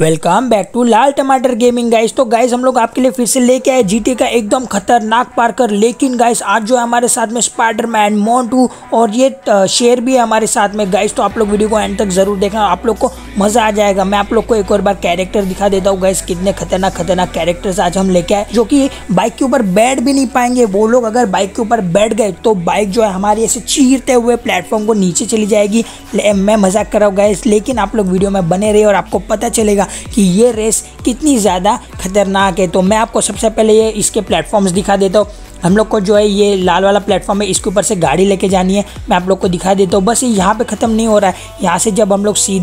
Welcome back to लाल टमाटर gaming guys. तो guys हम लोग आपके लिए फिर से लेके आए जीटी का एकदम खतरनाक पार्कर। लेकिन गाइस आज जो है हमारे साथ में स्पाइडरमैन, मोंटू और ये शेर भी है हमारे साथ में गाइस। तो आप लोग वीडियो को एंड तक जरूर देखना, आप लोग को मजा आ जाएगा। मैं आप लोग को एक और बार कैरेक्टर दिखा देता हूँ गाइस, कितने खतरनाक कैरेक्टर्स आज हम लेके आए, जो कि बाइक के ऊपर बैठ भी नहीं पाएंगे। वो लोग अगर बाइक के ऊपर बैठ गए तो बाइक जो है हमारी ऐसे चीरते हुए प्लेटफॉर्म को नीचे चली जाएगी। मैं मजाक कर रहा हूँ गाइस, लेकिन आप लोग वीडियो में बने रहे और आपको पता चलेगा कि ये रेस कितनी ज़्यादा खतरनाक है। तो मैं आपको सबसे पहले ये इसके प्लेटफॉर्म्स दिखा देता हूँ। हम लोग को जो है ये लाल वाला प्लेटफॉर्म है, इसके ऊपर से गाड़ी लेके जानी है। मैं आप लोग को दिखा देता हूँ। बस यहाँ पे ख़त्म नहीं हो रहा है, यहाँ से जब हम लोग सीधे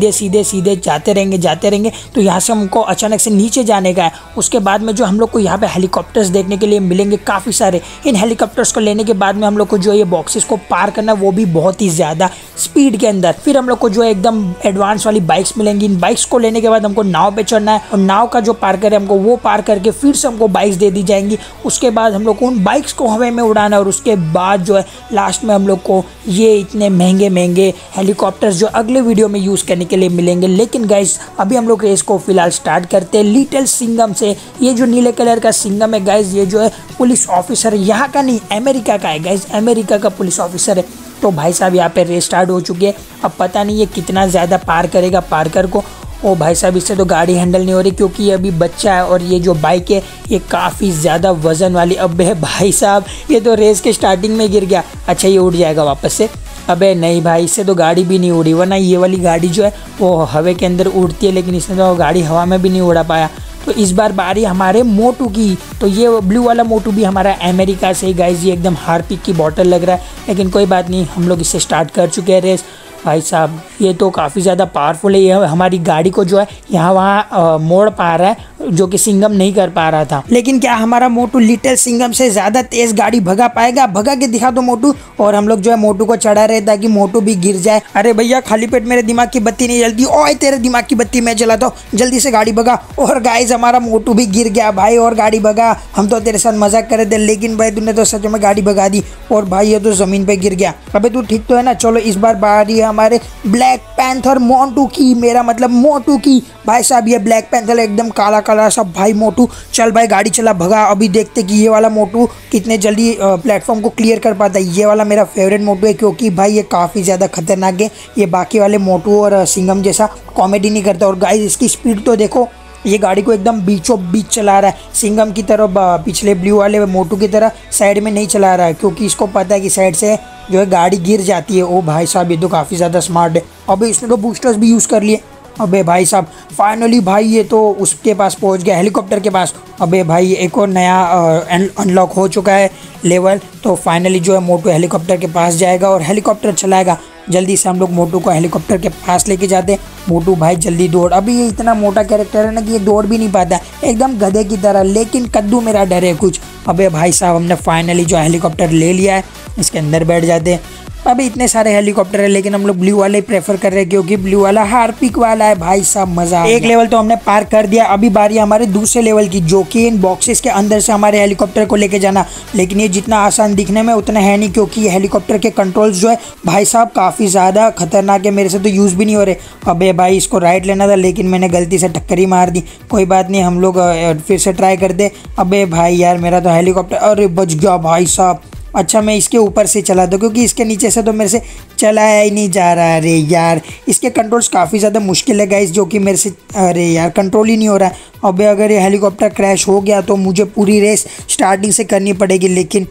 जाते रहेंगे तो यहाँ से हमको अचानक से नीचे जाने का है। उसके बाद में जो हम लोग को यहाँ पे हेलीकॉप्टर्स देखने के लिए मिलेंगे काफ़ी सारे। इन हेलीकॉप्टर्स को लेने के बाद में हम लोग को जो ये बॉक्सेस को पार करना, वो भी बहुत ही ज़्यादा स्पीड के अंदर। फिर हम लोग को जो है एकदम एडवांस वाली बाइक्स मिलेंगी। इन बाइक्स को लेने के बाद हमको नाव पर चढ़ना है और नाव का जो पार्कर है हमको वो पार करके फिर से हमको बाइक्स दे दी जाएंगी। उसके बाद हम लोग को उन बाइक्स को हवा में उड़ाना है और उसके बाद जो है लास्ट में हम लोग को ये इतने महंगे हेलीकॉप्टर्स जो अगले वीडियो में यूज़ करने के लिए मिलेंगे। लेकिन गाइस अभी हम लोग रेस को फिलहाल स्टार्ट करते हैं लिटिल सिंघम से। ये जो नीले कलर का सिंघम है गाइस, ये जो है पुलिस ऑफिसर, यहाँ का नहीं अमेरिका का है गाइस, अमेरिका का पुलिस ऑफिसर है। तो भाई साहब यहाँ पर रेस स्टार्ट हो चुकी है। अब पता नहीं ये कितना ज़्यादा पार करेगा पार्कर को। ओ भाई साहब, इससे तो गाड़ी हैंडल नहीं हो रही क्योंकि ये अभी बच्चा है और ये जो बाइक है ये काफ़ी ज़्यादा वज़न वाली। अबे भाई साहब, ये तो रेस के स्टार्टिंग में गिर गया। अच्छा, ये उड़ जाएगा वापस से? अबे नहीं भाई, इससे तो गाड़ी भी नहीं उड़ी, वरना ये वाली गाड़ी जो है वो हवा के अंदर उड़ती है, लेकिन इसने तो गाड़ी हवा में भी नहीं उड़ा पाया। तो इस बार बारी हमारे मोटू की। तो ये ब्लू वाला मोटू भी हमारा अमेरिका से ही गाइस। ये एकदम हार्पिक की बॉटल लग रहा है, लेकिन कोई बात नहीं, हम लोग इससे स्टार्ट कर चुके हैं रेस। भाई साहब, ये तो काफ़ी ज़्यादा पावरफुल है। ये हमारी गाड़ी को जो है यहाँ वहाँ मोड़ पा रहा है, जो कि सिंघम नहीं कर पा रहा था। लेकिन क्या हमारा मोटू लिटिल सिंघम से ज़्यादा तेज़ गाड़ी भगा पाएगा? भगा के दिखा दो मोटू। और हम लोग जो है मोटू को चढ़ा रहे ताकि मोटू भी गिर जाए। अरे भैया, खाली पेट मेरे दिमाग की बत्ती नहीं जलती। ओए, तेरे दिमाग की बत्ती मैं जलाता हूँ, जल्दी से गाड़ी भगा। और गाइस हमारा मोटू भी गिर गया भाई, और गाड़ी भगा। हम तो तेरे साथ मजाक कर रहे थे, लेकिन भाई तूने तो सच में गाड़ी भगा दी। और भाई ये तो ज़मीन पर गिर गया। अबे तू ठीक तो है ना? चलो, इस बार बारी हमारे ब्लैक पैंथर मोंटू की, मेरा मतलब मोटू की। भाई साहब, ये ब्लैक पैंथर एकदम काला सा। भाई मोटू चल भाई, गाड़ी चला, भगा। अभी देखते कि ये वाला मोटू कितने जल्दी प्लेटफॉर्म को क्लियर कर पाता है। ये वाला मेरा फेवरेट मोटू है क्योंकि भाई ये काफ़ी ज़्यादा खतरनाक है। ये बाकी वाले मोटू और सिंघम जैसा कॉमेडी नहीं करता। और गाइस इसकी स्पीड तो देखो, ये गाड़ी को एकदम बीचों बीच चला रहा है। सिंघम की तरफ, पिछले ब्लू वाले मोटू की तरह साइड में नहीं चला रहा है क्योंकि इसको पता है कि साइड से जो है गाड़ी गिर जाती है। ओ भाई साहब, ये तो काफ़ी ज़्यादा स्मार्ट है। अबे इसने तो बूस्टर्स भी यूज़ कर लिए। अबे भाई साहब, फाइनली भाई ये तो उसके पास पहुंच गया, हेलीकॉप्टर के पास। अबे भाई, एक और नया अनलॉक हो चुका है लेवल। तो फाइनली जो है मोटू हेलीकॉप्टर के पास जाएगा और हेलीकॉप्टर चलाएगा। जल्दी से हम लोग मोटू को हेलीकॉप्टर के पास लेके जाते हैं। मोटू भाई जल्दी दौड़। अभी ये इतना मोटा कैरेक्टर है ना कि ये दौड़ भी नहीं पाता, एकदम गधे की तरह। लेकिन कद्दू मेरा डर है कुछ। अबे भाई साहब, हमने फाइनली जो हेलीकॉप्टर ले लिया है, इसके अंदर बैठ जाते हैं। अभी इतने सारे हेलीकॉप्टर है, लेकिन हम लोग ब्लू वाले प्रेफर कर रहे हैं क्योंकि ब्लू वाला हार्पिक वाला है। भाई साहब, मजा। एक लेवल तो हमने पार कर दिया। अभी बारी हमारे दूसरे लेवल की, जो कि इन बॉक्सेस के अंदर से हमारे हेलीकॉप्टर को लेके जाना। लेकिन ये जितना आसान दिखने में उतना है नहीं, क्योंकि ये हेलीकॉप्टर के कंट्रोल्स जो है भाई साहब काफ़ी ज़्यादा खतरनाक है। मेरे से तो यूज़ भी नहीं हो रहे। अबे भाई, इसको राइट लेना था, लेकिन मैंने गलती से टक्कर ही मार दी। कोई बात नहीं, हम लोग फिर से ट्राई करते। अबे भाई यार, मेरा तो हेलीकॉप्टर, अरे बच गया भाई साहब। अच्छा, मैं इसके ऊपर से चला दो क्योंकि इसके नीचे से तो मेरे से चलाया ही नहीं जा रहा। अरे यार, इसके कंट्रोल्स काफ़ी ज़्यादा मुश्किल है गाइस, जो कि मेरे से, अरे यार, कंट्रोल ही नहीं हो रहा है। अब अगर ये हेलीकॉप्टर क्रैश हो गया तो मुझे पूरी रेस स्टार्टिंग से करनी पड़ेगी। लेकिन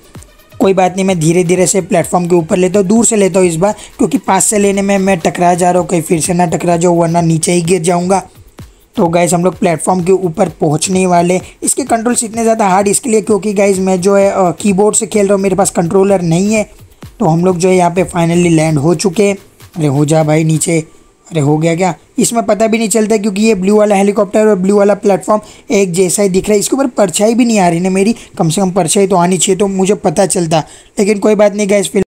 कोई बात नहीं, मैं धीरे धीरे से प्लेटफॉर्म के ऊपर लेता हूँ, दूर से लेता हूँ इस बार, क्योंकि पास से लेने में मैं टकरा जा रहा हूँ। कहीं फिर से ना टकरा जाऊँ, वरना नीचे ही गिर जाऊँगा। तो गाइस हम लोग प्लेटफॉर्म के ऊपर पहुंचने वाले। इसके कंट्रोल्स इतने ज़्यादा हार्ड इसके लिए क्योंकि गाइस मैं जो है कीबोर्ड से खेल रहा हूँ, मेरे पास कंट्रोलर नहीं है। तो हम लोग जो है यहाँ पे फाइनली लैंड हो चुके। अरे हो जा भाई नीचे। अरे हो गया क्या? इसमें पता भी नहीं चलता क्योंकि ये ब्लू वाला हेलीकॉप्टर और ब्लू वाला प्लेटफॉर्म एक जैसा ही दिख रहा है। इसके ऊपर परछाई भी नहीं आ रही ना मेरी, कम से कम परछाई तो आनी चाहिए तो मुझे पता चलता। लेकिन कोई बात नहीं गाइस,